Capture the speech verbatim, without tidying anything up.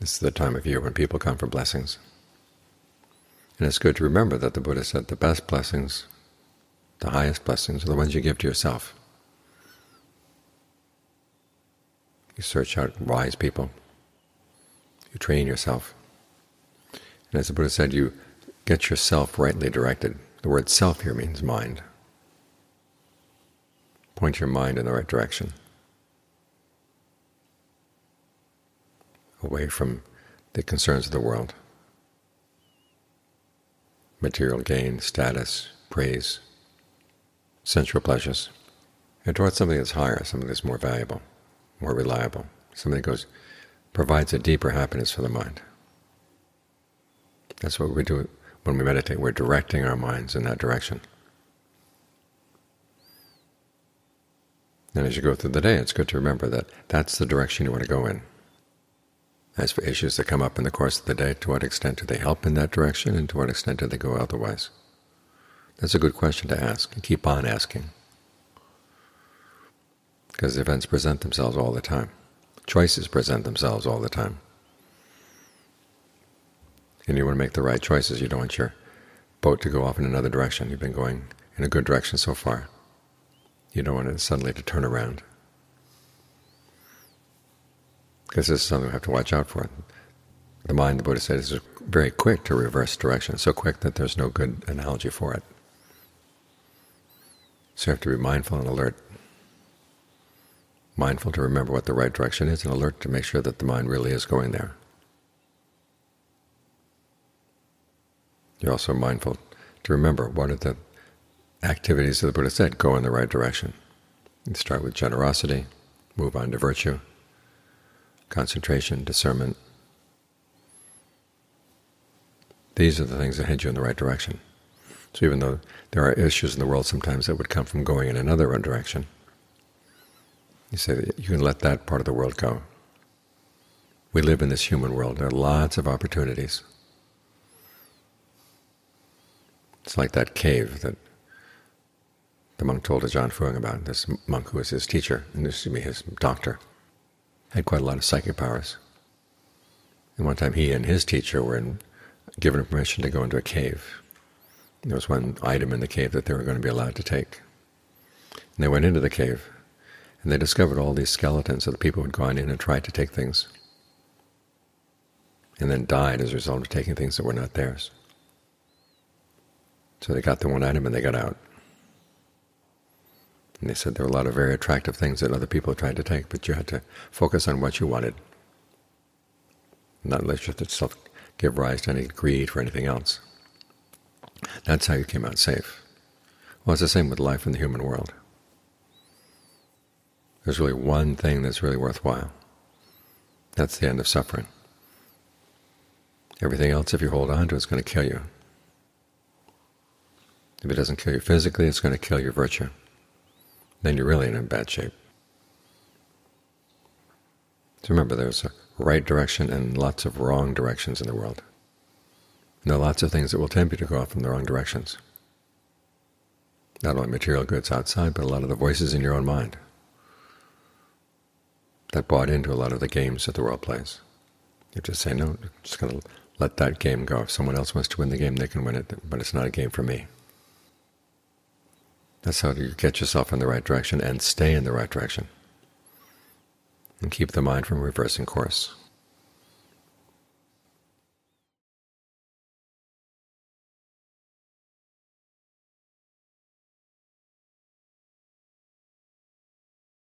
This is the time of year when people come for blessings. And it's good to remember that the Buddha said the best blessings, the highest blessings, are the ones you give to yourself. You search out wise people. You train yourself. And as the Buddha said, you get yourself rightly directed. The word self here means mind. Point your mind in the right direction, away from the concerns of the world, material gain, status, praise, sensual pleasures, and towards something that's higher, something that's more valuable, more reliable, something that goes, provides a deeper happiness for the mind. That's what we do when we meditate. We're directing our minds in that direction. And as you go through the day, it's good to remember that that's the direction you want to go in. As for issues that come up in the course of the day, to what extent do they help in that direction, and to what extent do they go otherwise? That's a good question to ask, and keep on asking, because events present themselves all the time. Choices present themselves all the time. And you want to make the right choices. You don't want your boat to go off in another direction. You've been going in a good direction so far. You don't want it suddenly to turn around, because this is something we have to watch out for. The mind, the Buddha said, is very quick to reverse direction, so quick that there's no good analogy for it. So you have to be mindful and alert. Mindful to remember what the right direction is, and alert to make sure that the mind really is going there. You're also mindful to remember what are the activities that the Buddha said go in the right direction. You start with generosity, move on to virtue, concentration, discernment. These are the things that head you in the right direction. So even though there are issues in the world sometimes that would come from going in another direction, you say that you can let that part of the world go. We live in this human world. There are lots of opportunities. It's like that cave that the monk told to John Fuang about. This monk who was his teacher, and this used to be his doctor, had quite a lot of psychic powers. And one time he and his teacher were in, given permission to go into a cave. There was one item in the cave that they were going to be allowed to take. And they went into the cave, and they discovered all these skeletons of the people who had gone in and tried to take things, and then died as a result of taking things that were not theirs. So they got the one item and they got out. And they said there were a lot of very attractive things that other people tried to take, but you had to focus on what you wanted, not let yourself give rise to any greed or anything else. That's how you came out safe. Well, it's the same with life in the human world. There's really one thing that's really worthwhile. That's the end of suffering. Everything else, if you hold on to, is going to kill you. If it doesn't kill you physically, it's going to kill your virtue. Then you're really in a bad shape. So remember, there's a right direction and lots of wrong directions in the world. And there are lots of things that will tempt you to go off in the wrong directions. Not only material goods outside, but a lot of the voices in your own mind that bought into a lot of the games that the world plays. You just say, no, I'm just going to let that game go. If someone else wants to win the game, they can win it, but it's not a game for me. That's how you get yourself in the right direction and stay in the right direction, and keep the mind from reversing course.